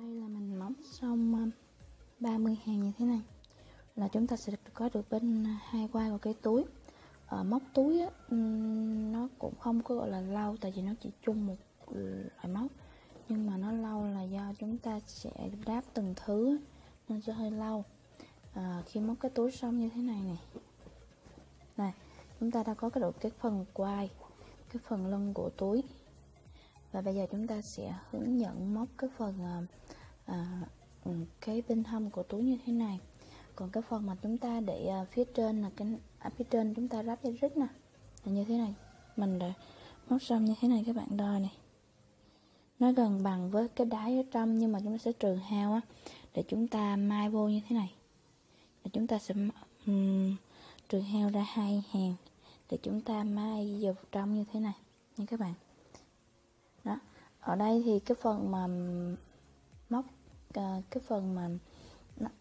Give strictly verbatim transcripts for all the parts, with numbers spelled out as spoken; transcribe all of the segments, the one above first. Đây là mình móc xong ba mươi hàng như thế này là chúng ta sẽ có được bên hai vai của cái túi. Ở móc túi á, nó cũng không có gọi là lau, tại vì nó chỉ chung một loại móc, nhưng mà nó lau là do chúng ta sẽ đáp từng thứ nên sẽ hơi lau. À, khi móc cái túi xong như thế này này, này chúng ta đã có cái được cái phần quai, cái phần lưng của túi. Và bây giờ chúng ta sẽ hướng dẫn móc cái phần à, cái bên hông của túi như thế này. Còn cái phần mà chúng ta để phía trên là cái à, phía trên chúng ta ráp dây rít nè, là như thế này. Mình đã móc xong như thế này các bạn, đo này, nó gần bằng với cái đáy ở trong, nhưng mà chúng ta sẽ trừ hao á, để chúng ta mai vô như thế này. Để chúng ta sẽ um, trừ hao ra hai hàng để chúng ta mai vào trong như thế này nha các bạn. Đó, ở đây thì cái phần mà móc cái phần mà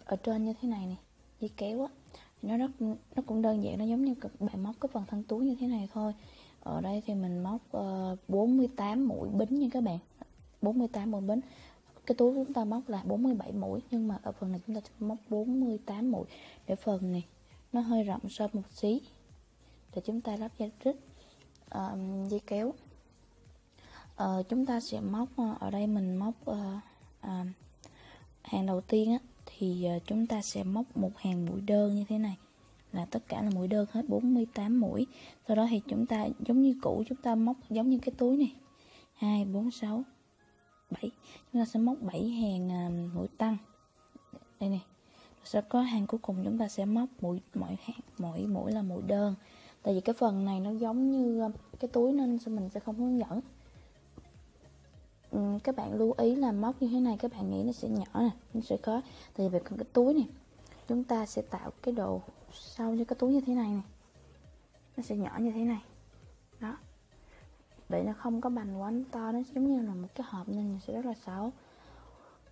ở trên như thế này này, dây kéo á, nó rất nó cũng đơn giản, nó giống như các bạn móc cái phần thân túi như thế này thôi. Ở đây thì mình móc uh, bốn mươi tám mũi bính nha các bạn, bốn mươi tám mũi bính. Cái túi chúng ta móc là bốn mươi bảy mũi, nhưng mà ở phần này chúng ta móc bốn mươi tám mũi để phần này nó hơi rộng so một xí để chúng ta lắp dây rít, uh, dây kéo. Uh, chúng ta sẽ móc uh, ở đây mình móc uh, uh, hàng đầu tiên á, thì uh, chúng ta sẽ móc một hàng mũi đơn như thế này, là tất cả là mũi đơn hết, bốn mươi tám mũi. Sau đó thì chúng ta giống như cũ, chúng ta móc giống như cái túi này, hai, bốn, sáu, bảy, chúng ta sẽ móc bảy hàng uh, mũi tăng đây này. Sẽ có hàng cuối cùng chúng ta sẽ móc mũi, mỗi hàng mỗi mũi là mũi đơn, tại vì cái phần này nó giống như uh, cái túi nên mình sẽ không hướng dẫn. Ừ, các bạn lưu ý là móc như thế này các bạn nghĩ nó sẽ nhỏ nè, nó sẽ có, tại vì cái túi này chúng ta sẽ tạo cái độ sau cho cái túi như thế này này, nó sẽ nhỏ như thế này đó, để nó không có bành quá to, nó giống như là một cái hộp nên sẽ rất là xấu.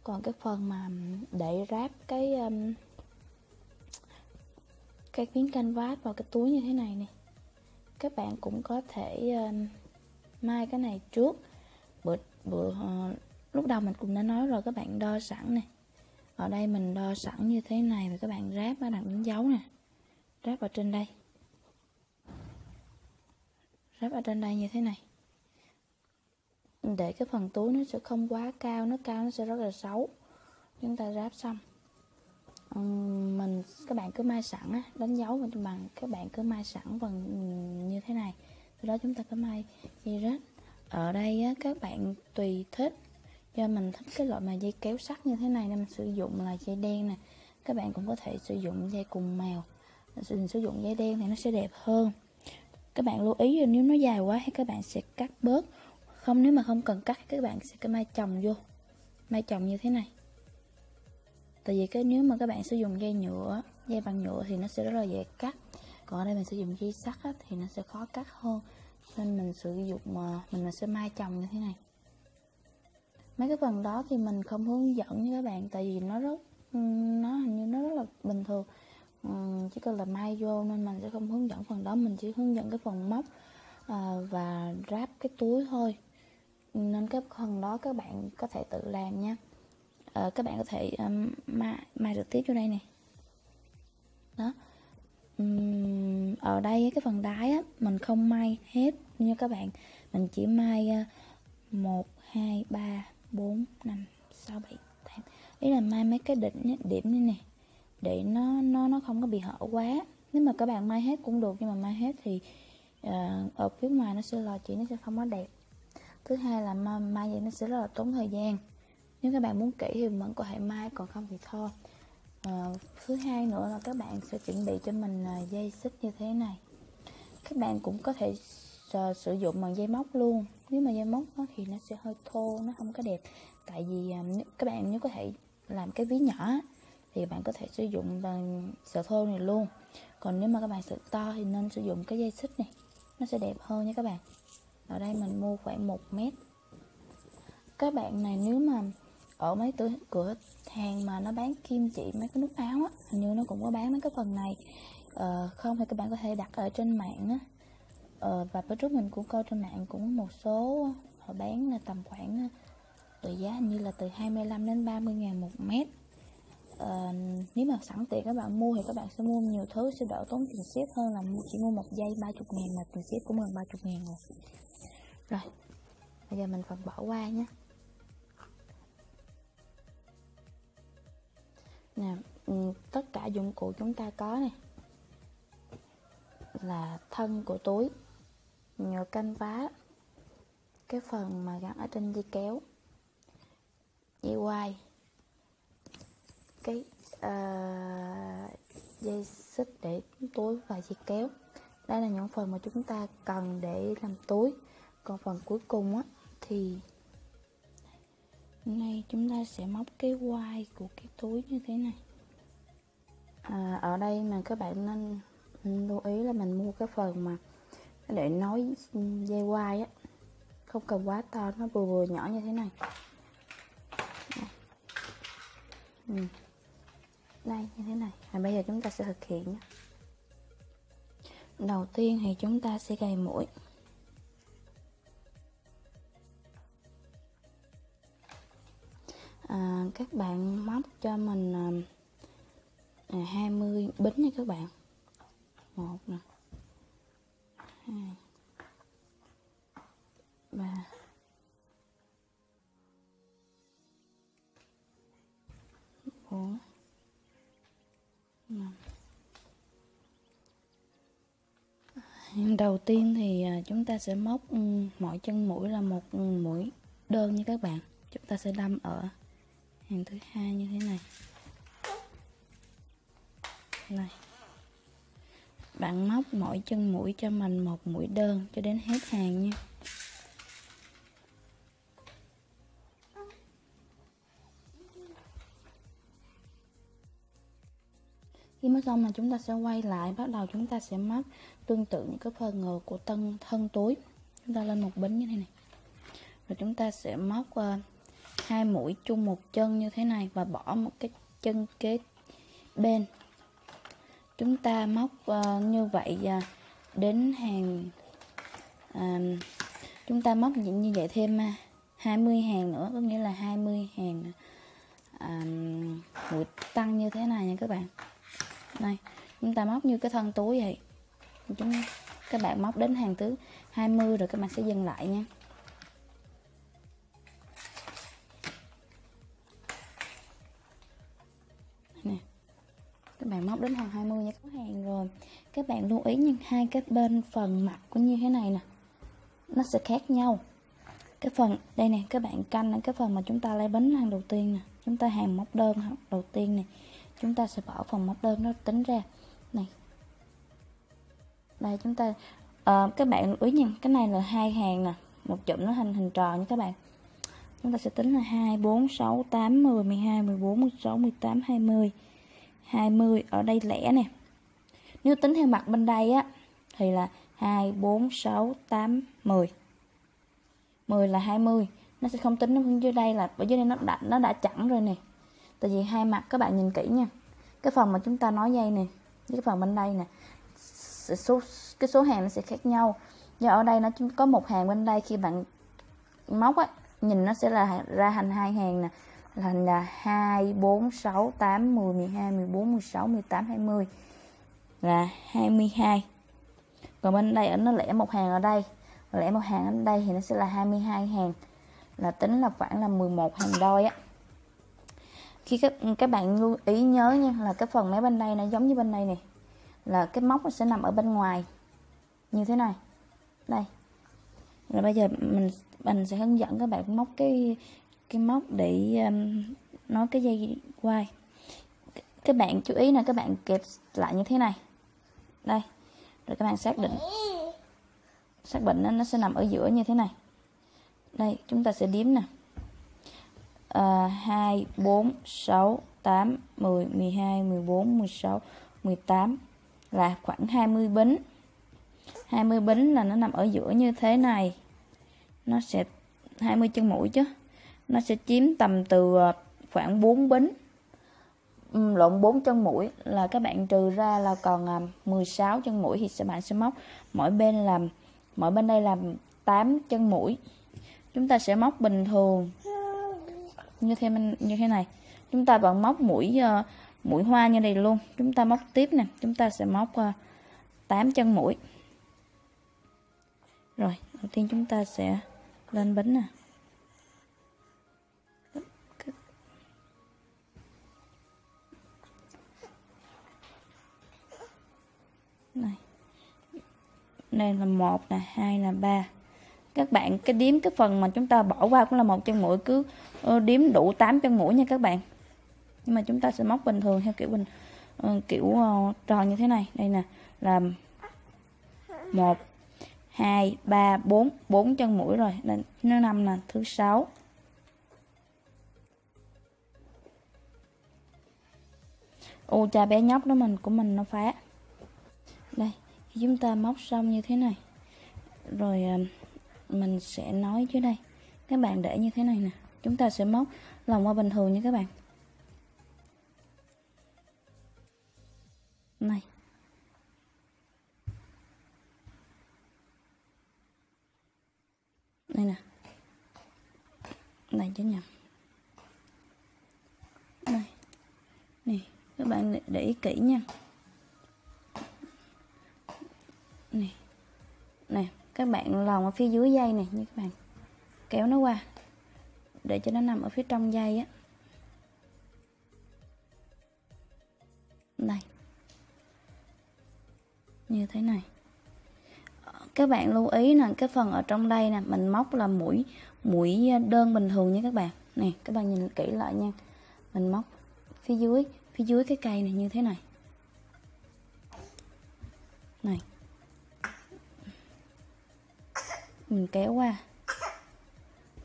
Còn cái phần mà để ráp cái um, cái miếng canvas vào cái túi như thế này này, các bạn cũng có thể um, mai cái này trước. Bữa, uh, lúc đầu mình cũng đã nói rồi, các bạn đo sẵn này, ở đây mình đo sẵn như thế này và các bạn ráp nó đặt đánh dấu nè, ráp ở trên đây, ráp ở trên đây như thế này để cái phần túi nó sẽ không quá cao, nó cao nó sẽ rất là xấu. Chúng ta ráp xong uhm, mình các bạn cứ mai sẵn á, đánh dấu bằng các bạn cứ mai sẵn bằng như thế này, sau đó chúng ta cứ mai dây rết. Ở đây á, các bạn tùy thích, do mình thích cái loại mà dây kéo sắt như thế này nên mình sử dụng là dây đen nè. Các bạn cũng có thể sử dụng dây cùng màu, mình sử dụng dây đen thì nó sẽ đẹp hơn. Các bạn lưu ý là nếu nó dài quá thì các bạn sẽ cắt bớt, không nếu mà không cần cắt các bạn sẽ cái mai chồng vô, mai chồng như thế này. Tại vì cái nếu mà các bạn sử dụng dây nhựa, dây bằng nhựa thì nó sẽ rất là dễ cắt, còn ở đây mình sử dụng dây sắt á, thì nó sẽ khó cắt hơn, nên mình sử dụng mà mình sẽ mai chồng như thế này. Mấy cái phần đó thì mình không hướng dẫn với các bạn, tại vì nó rất nó hình như nó rất là bình thường, chỉ cần là mai vô nên mình sẽ không hướng dẫn phần đó. Mình chỉ hướng dẫn cái phần móc và ráp cái túi thôi, nên cái phần đó các bạn có thể tự làm nha. Các bạn có thể mai mai trực tiếp vô đây này đó. Uhm, ở đây cái phần đáy á, mình không may hết nha các bạn, mình chỉ may một, hai, ba, bốn, năm, sáu, bảy, tám, ý là may mấy cái đỉnh điểm như này để nó nó nó không có bị hở quá. Nếu mà các bạn may hết cũng được, nhưng mà may hết thì uh, ở phía ngoài nó sẽ lò chỉ, nó sẽ không có đẹp. Thứ hai là may, may vậy nó sẽ rất là tốn thời gian, nếu các bạn muốn kỹ thì vẫn có thể may, còn không thì thôi. À, thứ hai nữa là các bạn sẽ chuẩn bị cho mình dây xích như thế này. Các bạn cũng có thể uh, sử dụng bằng dây móc luôn, nếu mà dây móc đó thì nó sẽ hơi thô, nó không có đẹp. Tại vì uh, các bạn nếu có thể làm cái ví nhỏ thì bạn có thể sử dụng bằng sợi thô này luôn. Còn nếu mà các bạn sợi to thì nên sử dụng cái dây xích này, nó sẽ đẹp hơn nha các bạn. Ở đây mình mua khoảng một mét. Các bạn này nếu mà ở mấy cửa cửa hàng mà nó bán kim chỉ mấy cái nút áo á, hình như nó cũng có bán mấy cái phần này. Ờ, không thì các bạn có thể đặt ở trên mạng á. Ờ, và bữa trước mình cũng coi trên mạng cũng một số họ bán là tầm khoảng với giá hình như là từ hai mươi lăm đến ba mươi ngàn một mét. À, nếu mà sẵn tiện các bạn mua thì các bạn sẽ mua nhiều thứ, sẽ đỡ tốn tiền ship hơn là chỉ mua một dây ba mươi ngàn mà tiền ship cũng gần ba mươi ngàn rồi. Rồi, bây giờ mình phần bỏ qua nhé. Nè, tất cả dụng cụ chúng ta có này là thân của túi, nhựa canh vá, cái phần mà gắn ở trên dây kéo, dây quai, cái uh, dây xích để túi và dây kéo. Đây là những phần mà chúng ta cần để làm túi. Còn phần cuối cùng á, thì hôm nay chúng ta sẽ móc cái quai của cái túi như thế này. À, ở đây mà các bạn nên lưu ý là mình mua cái phần mà để nối dây quai á, không cần quá to, nó vừa vừa nhỏ như thế này. Đây, đây như thế này. À, bây giờ chúng ta sẽ thực hiện nhé. Đầu tiên thì chúng ta sẽ gầy mũi. À, các bạn móc cho mình à, hai mươi bính nha các bạn. Một nè, hai, ba, bốn, năm. Đầu tiên thì chúng ta sẽ móc mỗi chân mũi là một mũi đơn như các bạn. Chúng ta sẽ đâm ở hàng thứ hai như thế này. Này, bạn móc mỗi chân mũi cho mình một mũi đơn cho đến hết hàng nha. Khi móc xong là chúng ta sẽ quay lại, bắt đầu chúng ta sẽ móc tương tự những cái phần ngược của thân thân túi. Chúng ta lên một bính như thế này. Rồi chúng ta sẽ móc uh, hai mũi chung một chân như thế này và bỏ một cái chân kế bên. Chúng ta móc uh, như vậy uh, đến hàng uh, chúng ta móc như vậy thêm uh, hai mươi hàng nữa, có nghĩa là hai mươi hàng uh, mũi tăng như thế này nha các bạn. Này, chúng ta móc như cái thân túi vậy. Chúng các bạn móc đến hàng thứ hai mươi rồi các bạn sẽ dừng lại nha. Này, các bạn móc đến hàng hai mươi nha, có hàng rồi. Các bạn lưu ý như hai cái bên phần mặt cũng như thế này nè, nó sẽ khác nhau. Cái phần đây nè, các bạn canh ở cái phần mà chúng ta lấy bánh hàng đầu tiên nè, chúng ta hàng móc đơn đầu tiên này, chúng ta sẽ bỏ phần móc đơn nó tính ra này. Đây chúng ta à, các bạn lưu ý nha, cái này là hai hàng nè, một chụm nó hình hình tròn nha các bạn. Chúng ta sẽ tính là hai, bốn, sáu, tám, mười, mười hai, mười bốn, mười sáu, mười tám, hai mươi, hai mươi. Ở đây lẻ nè, nếu tính theo mặt bên đây á thì là hai, bốn, sáu, tám, mười, mười là hai mươi. Nó sẽ không tính nó dưới đây, là ở dưới đây nó đã, nó đã chẵn rồi nè. Tại vì hai mặt các bạn nhìn kỹ nha, cái phần mà chúng ta nói dây nè với cái phần bên đây nè, số cái số hàng nó sẽ khác nhau. Do ở đây nó có một hàng bên đây, khi bạn móc á nhìn nó sẽ là ra thành hai hàng nè, thành là hai, bốn, sáu, tám, mười, mười hai, mười bốn, mười sáu, mười tám, hai mươi là hai mươi hai. Còn bên đây nó lẻ một hàng, ở đây lẻ một hàng, ở đây thì nó sẽ là hai mươi hai hàng, là tính là khoảng là mười một hàng đôi á. Khi các, các bạn lưu ý nhớ nha, là cái phần mé bên đây nó giống như bên đây này, là cái móc nó sẽ nằm ở bên ngoài như thế này đây. Rồi bây giờ mình mình sẽ hướng dẫn các bạn móc cái cái móc để um, nói cái dây quai. Các bạn chú ý là các bạn kẹp lại như thế này đây, rồi các bạn xác định xác định nó, nó sẽ nằm ở giữa như thế này đây. Chúng ta sẽ đếm nè, hai, bốn, sáu, tám, mười, mười hai, mười bốn, mười sáu, mười tám là khoảng hai mươi bính. hai mươi bính là nó nằm ở giữa như thế này, nó sẽ hai mươi chân mũi chứ, nó sẽ chiếm tầm từ khoảng bốn bính, lộn bốn chân mũi, là các bạn trừ ra là còn mười sáu chân mũi thì các bạn sẽ móc mỗi bên làm mỗi bên đây làm tám chân mũi. Chúng ta sẽ móc bình thường như thế mình như thế này. Chúng ta vẫn móc mũi mũi hoa như này luôn, chúng ta móc tiếp nè, chúng ta sẽ móc tám chân mũi. Rồi, đầu tiên chúng ta sẽ lên bính nè. Này. Đây là một nè, hai là ba. Các bạn cái đếm cái phần mà chúng ta bỏ qua cũng là một chân mũi, cứ đếm đủ tám chân mũi nha các bạn. Nhưng mà chúng ta sẽ móc bình thường theo kiểu bình kiểu tròn như thế này. Đây nè, là một hai ba bốn, bốn chân mũi rồi. Đây thứ năm là thứ sáu. Ô cha bé nhóc đó mình của mình nó phá. Đây, chúng ta móc xong như thế này. Rồi mình sẽ nói dưới đây. Các bạn để như thế này nè, chúng ta sẽ móc lòng qua bình thường nha các bạn. Này. Đây nè. Này chứ nhầm. Đây. Nè, các bạn để ý kỹ nha. Nè. Nè, các bạn lòng ở phía dưới dây này nha các bạn. Kéo nó qua để cho nó nằm ở phía trong dây á. Đây. Như thế này. Các bạn lưu ý là cái phần ở trong đây nè, mình móc là mũi mũi đơn bình thường nha các bạn. Nè, các bạn nhìn kỹ lại nha. Mình móc phía dưới, phía dưới cái cây này như thế này. Này. Mình kéo qua.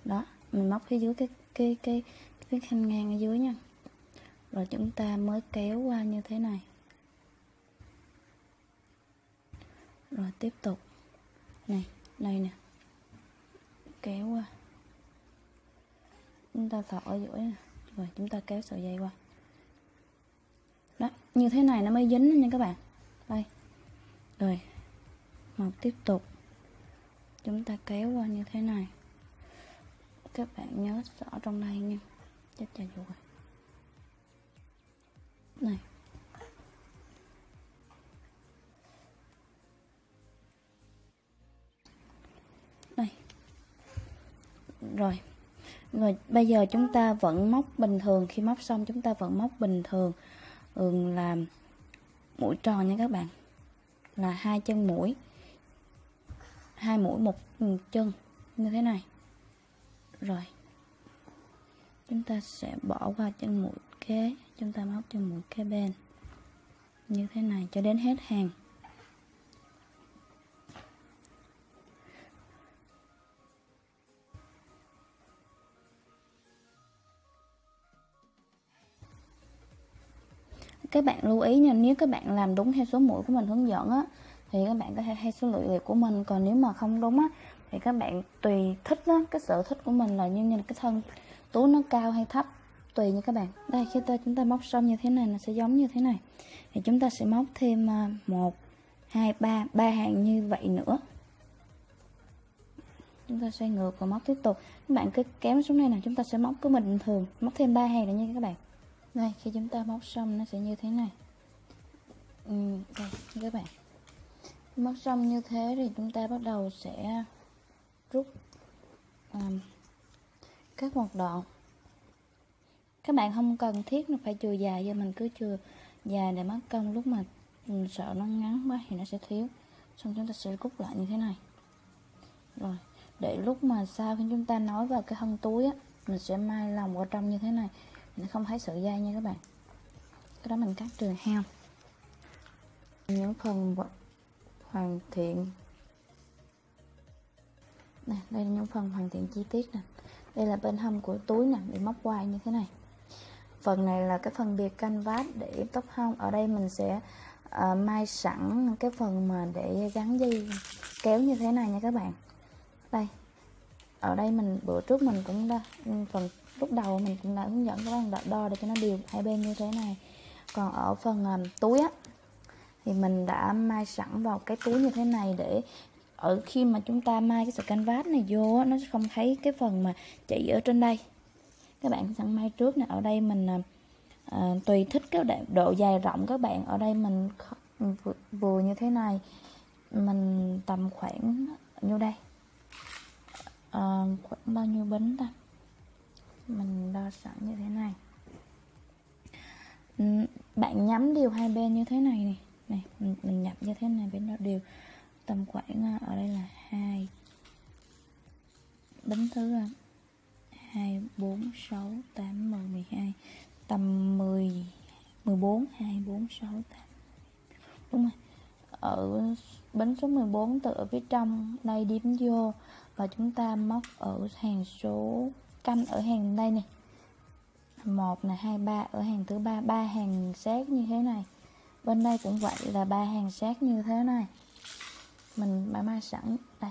Đó, mình móc phía dưới cái cái cái cái khanh ngang ở dưới nha. Rồi chúng ta mới kéo qua như thế này. Rồi tiếp tục. Này, đây nè. Kéo qua. Chúng ta thọ ở giữa nè. Rồi chúng ta kéo sợi dây qua. Đó, như thế này nó mới dính nha các bạn. Đây. Rồi. Mọc tiếp tục. Chúng ta kéo qua như thế này. Các bạn nhớ rõ trong đây nha. Chết chà rồi. Này. Rồi, rồi bây giờ chúng ta vẫn móc bình thường, khi móc xong chúng ta vẫn móc bình thường ừ, là mũi tròn nha các bạn, là hai chân mũi, hai mũi một chân như thế này. Rồi chúng ta sẽ bỏ qua chân mũi kế, chúng ta móc chân mũi kế bên như thế này cho đến hết hàng. Các bạn lưu ý nha, nếu các bạn làm đúng theo số mũi của mình hướng dẫn á, thì các bạn có thể theo số lượng liệp của mình. Còn nếu mà không đúng á, thì các bạn tùy thích á, cái sở thích của mình là như như cái thân túi nó cao hay thấp, tùy nha các bạn. Đây, khi ta chúng ta móc xong như thế này nó sẽ giống như thế này. Thì chúng ta sẽ móc thêm một, hai, ba, ba hàng như vậy nữa. Chúng ta xoay ngược và móc tiếp tục. Các bạn cứ kéo xuống đây nè, chúng ta sẽ móc cứ bình thường, móc thêm ba hàng nữa nha các bạn. Đây, khi chúng ta móc xong nó sẽ như thế này. Ừ, đây các bạn. Móc xong như thế thì chúng ta bắt đầu sẽ rút um, các một đoạn. Các bạn không cần thiết nó phải chừa dài, do mình cứ chừa dài để mất công, lúc mà mình sợ nó ngắn quá thì nó sẽ thiếu. Xong chúng ta sẽ cút lại như thế này. Rồi, để lúc mà sau khi chúng ta nối vào cái thân túi á, mình sẽ mai lòng vào trong như thế này. Mình không thấy sợi dây nha các bạn. Cái đó mình cắt trừ heo. Những phần hoàn thiện nè, đây là những phần hoàn thiện chi tiết nè. Đây là bên hông của túi nè, bị móc quai như thế này. Phần này là cái phần bìa canvas để tóc hông. Ở đây mình sẽ uh, mai sẵn cái phần mà để gắn dây kéo như thế này nha các bạn. Đây. Ở đây mình bữa trước mình cũng đã phần lúc đầu mình cũng đã hướng dẫn các bạn đo, đo để cho nó đều hai bên như thế này. Còn ở phần um, túi á, thì mình đã mai sẵn vào cái túi như thế này để ở khi mà chúng ta mai cái sợi canvas này vô á, nó sẽ không thấy cái phần mà chỉ ở trên đây. các bạn sẵn may trước nè. Ở đây mình à, tùy thích cái độ dài rộng các bạn. Ở đây mình vừa như thế này, mình tầm khoảng nhiêu đây, à, khoảng bao nhiêu bính ta, mình đo sẵn như thế này. Bạn nhắm đều hai bên như thế này này, này mình, mình nhập như thế này bên đó đều tầm khoảng ở đây là hai bính thứ hai, bốn, sáu, tám, mười, mười hai, tầm mười, mười bốn, hai, bốn, sáu, tám. Đúng rồi. Ở bánh số mười bốn từ ở phía trong đây điếm vô và chúng ta móc ở hàng số canh ở hàng đây này. một là hai ba ở hàng thứ ba, ba hàng sát như thế này. Bên đây cũng vậy là ba hàng sát như thế này. Mình đã mai sẵn đây.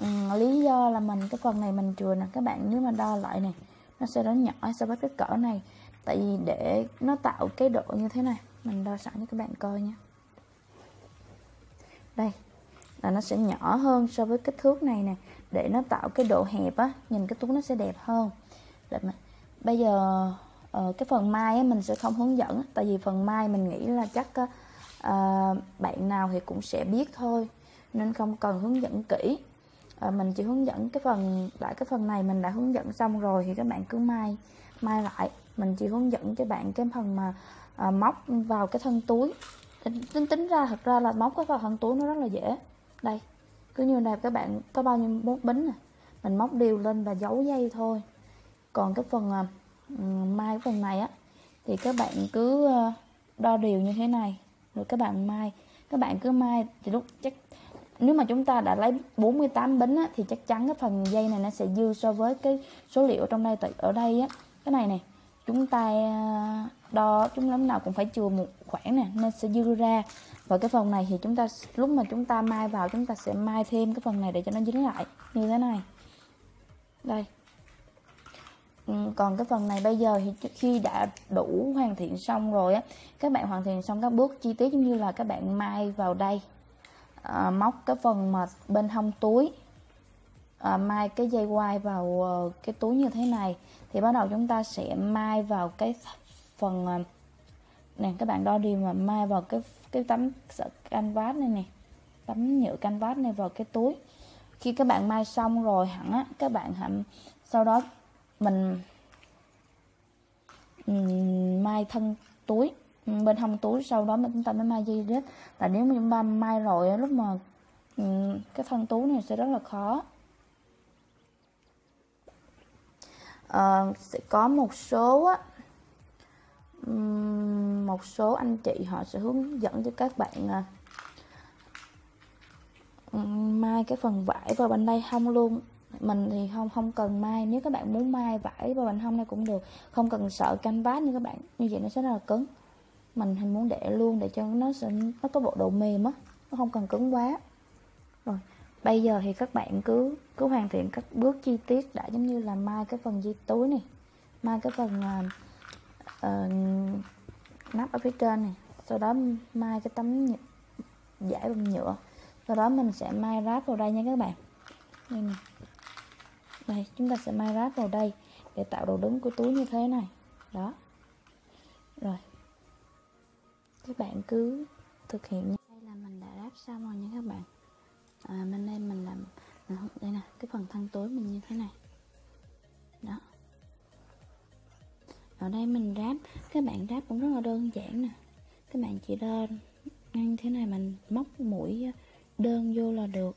Ừ, lý do là mình cái phần này mình chừa nè các bạn, nếu mà đo lại này nó sẽ rất nhỏ so với cái cỡ này, tại vì để nó tạo cái độ như thế này. Mình đo sẵn cho các bạn coi nha. Đây là nó sẽ nhỏ hơn so với kích thước này nè, để nó tạo cái độ hẹp á, nhìn cái túi nó sẽ đẹp hơn. Để mà, bây giờ cái phần mai á, mình sẽ không hướng dẫn, tại vì phần mai mình nghĩ là chắc à, bạn nào thì cũng sẽ biết thôi, nên không cần hướng dẫn kỹ. À, mình chỉ hướng dẫn cái phần lại cái phần này mình đã hướng dẫn xong rồi thì các bạn cứ may may lại. Mình chỉ hướng dẫn cho bạn cái phần mà à, móc vào cái thân túi. Tính tính ra thật ra là móc cái vào thân túi nó rất là dễ. Đây cứ như này các bạn có bao nhiêu bốn bính này mình móc đều lên và giấu dây thôi. Còn cái phần à, mai phần này á thì các bạn cứ đo đều như thế này rồi các bạn may, các bạn cứ may thì lúc chắc nếu mà chúng ta đã lấy bốn mươi tám bính á, thì chắc chắn cái phần dây này nó sẽ dư so với cái số liệu trong đây. Tại ở đây á, cái này này chúng ta đo chúng lắm nào cũng phải chừa một khoảng nè nên sẽ dư ra. Và cái phần này thì chúng ta lúc mà chúng ta mai vào chúng ta sẽ mai thêm cái phần này để cho nó dính lại như thế này. Đây. Còn cái phần này bây giờ thì khi đã đủ hoàn thiện xong rồi á, các bạn hoàn thiện xong các bước chi tiết giống như là các bạn mai vào đây. À, móc cái phần mà bên hông túi, à, mai cái dây quai vào uh, cái túi như thế này thì bắt đầu chúng ta sẽ mai vào cái phần uh, này. Các bạn đo đi mà mai vào cái cái tấm canvas này nè, tấm nhựa canvas này vào cái túi. Khi các bạn mai xong rồi hẳn á, các bạn hẳn sau đó mình um, mai thân túi bên hông túi, sau đó mình chúng ta mới mai dây rết. Tại nếu mà chúng ta mai rồi lúc mà cái thân túi này sẽ rất là khó. À, sẽ có một số một số anh chị họ sẽ hướng dẫn cho các bạn mai cái phần vải vào bên đây hông luôn. Mình thì không không cần mai, nếu các bạn muốn mai vải vào bên hông này cũng được, không cần sợ canvas như các bạn, như vậy nó sẽ rất là cứng. Mình muốn để luôn để cho nó sẽ nó có bộ đồ mềm á, nó không cần cứng quá. Rồi bây giờ thì các bạn cứ cứ hoàn thiện các bước chi tiết đã, giống như là mai cái phần dây túi này, mai cái phần uh, nắp ở phía trên này, sau đó mai cái tấm nhựa, giải bằng nhựa, sau đó mình sẽ mai ráp vào đây nha các bạn. Đây, này. Đây chúng ta sẽ mai ráp vào đây để tạo độ đứng của túi như thế này đó. Rồi các bạn cứ thực hiện nha. Đây là mình đã ráp xong rồi nha các bạn. À, bên đây mình làm đây nè, cái phần thân túi mình như thế này đó. Ở đây mình ráp, các bạn ráp cũng rất là đơn giản nè, các bạn chỉ đo ngang thế này, mình móc mũi đơn vô là được.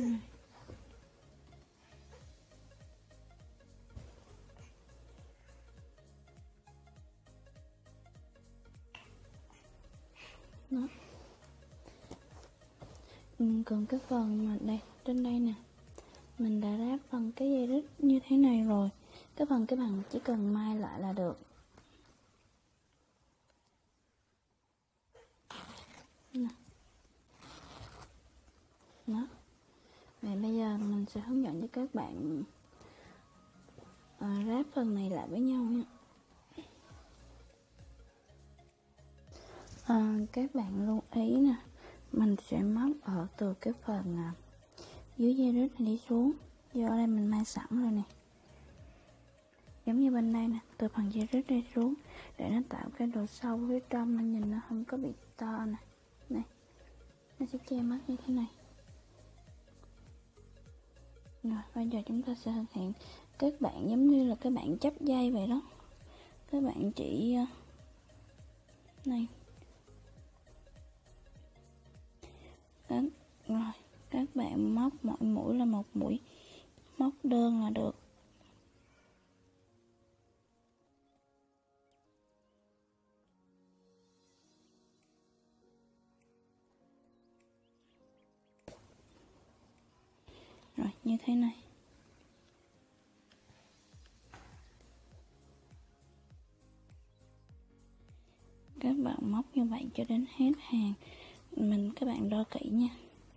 uhm. Đó. Còn cái phần mà đây trên đây nè, mình đã ráp phần cái dây rít như thế này rồi, cái phần cái bằng chỉ cần mai lại là được. Đó. Vậy bây giờ mình sẽ hướng dẫn cho các bạn à, ráp phần này lại với nhau nha. À, các bạn lưu ý nè, mình sẽ móc ở từ cái phần à, dưới dây rít này đi xuống. Do ở đây mình may sẵn rồi nè, giống như bên đây nè, từ phần dây rít đi xuống để nó tạo cái độ sâu phía trong, nên nhìn nó không có bị to nè. Này, nó sẽ che mắt như thế này. Rồi bây giờ chúng ta sẽ thực hiện các bạn giống như là các bạn chắp dây vậy đó, các bạn chỉ này đó. Rồi các bạn móc mỗi mũi là một mũi, móc đơn là được. Rồi như thế này. Các bạn móc như vậy cho đến hết hàng. Mình các bạn đo kỹ nha.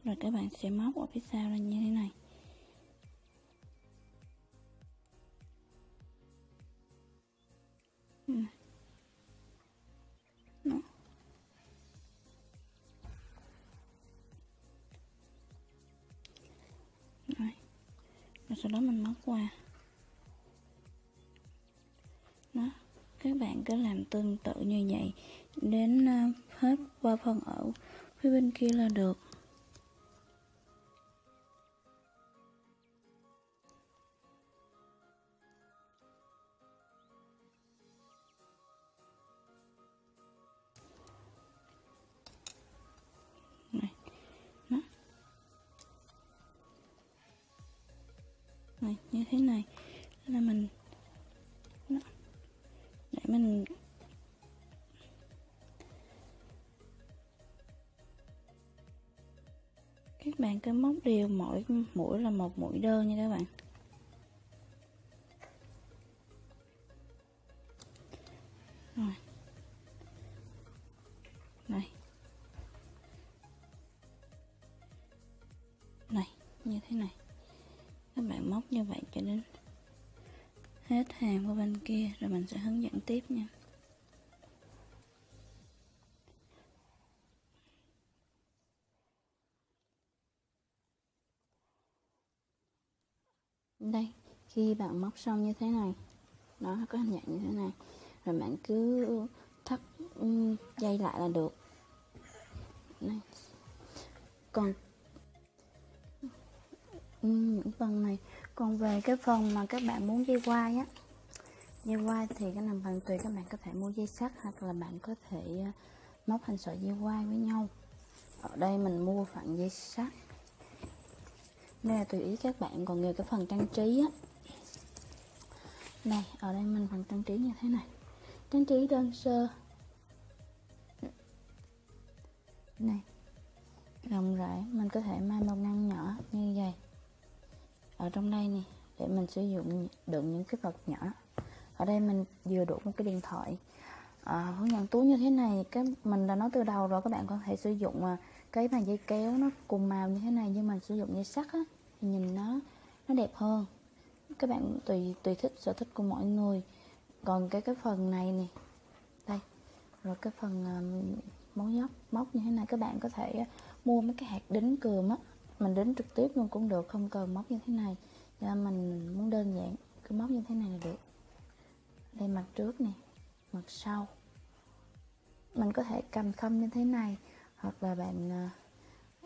Rồi các bạn sẽ móc ở phía sau ra như thế này. Đó. Rồi. Rồi sau đó mình móc qua. Đó. Các bạn cứ làm tương tự như vậy đến hết qua phần ở phía bên kia là được. Này. Đó. Này, như thế này là mình đó. Để mình các bạn cứ móc đều mỗi mũi là một mũi đơn nha các bạn. Rồi này này như thế này, các bạn móc như vậy cho đến hết hàng qua bên kia, rồi mình sẽ hướng dẫn tiếp nha. Đây, khi bạn móc xong như thế này, nó có hình dạng như thế này, rồi bạn cứ thắt dây lại là được. Đây. Còn những phần này, còn về cái phần mà các bạn muốn dây quai á, dây quai thì cái nằm phần tùy các bạn có thể mua dây sắt hoặc là bạn có thể móc thành sợi dây quai với nhau. Ở đây mình mua phần dây sắt nên là tùy ý các bạn. Còn về cái phần trang trí á, này ở đây mình phần trang trí như thế này, trang trí đơn sơ này rộng rãi, mình có thể mang một ngăn nhỏ như vậy ở trong đây nè, để mình sử dụng đựng những cái vật nhỏ. Ở đây mình vừa đủ một cái điện thoại. À, hướng dẫn túi như thế này cái mình đã nói từ đầu rồi, các bạn có thể sử dụng cái mà dây kéo nó cùng màu như thế này, nhưng mình sử dụng dây sắt á thì nhìn nó nó đẹp hơn. Các bạn tùy tùy thích sở thích của mọi người. Còn cái cái phần này nè, đây rồi cái phần uh, móc dốc móc như thế này, các bạn có thể mua mấy cái hạt đính cườm á, mình đính trực tiếp luôn cũng được, không cần móc như thế này. Cho mình muốn đơn giản cứ móc như thế này là được. Đây mặt trước nè, mặt sau mình có thể cầm khâm như thế này, hoặc là bạn uh,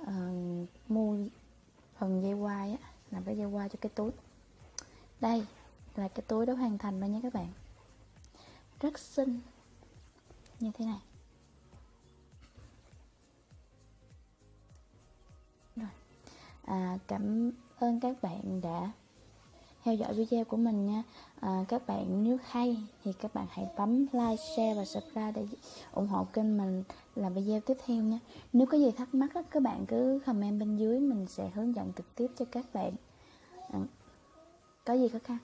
uh, mua phần dây quai á, làm cái dây quai cho cái túi. Đây là cái túi đã hoàn thành rồi nha các bạn, rất xinh như thế này. Rồi à, cảm ơn các bạn đã theo dõi video của mình nha. À, các bạn nếu hay thì các bạn hãy bấm like, share và subscribe để ủng hộ kênh mình làm video tiếp theo nha. Nếu có gì thắc mắc các bạn cứ comment bên dưới, mình sẽ hướng dẫn trực tiếp cho các bạn. À, có gì khó khăn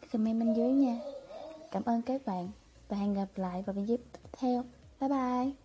cứ comment bên dưới nha. Cảm ơn các bạn và hẹn gặp lại vào video tiếp theo. Bye bye.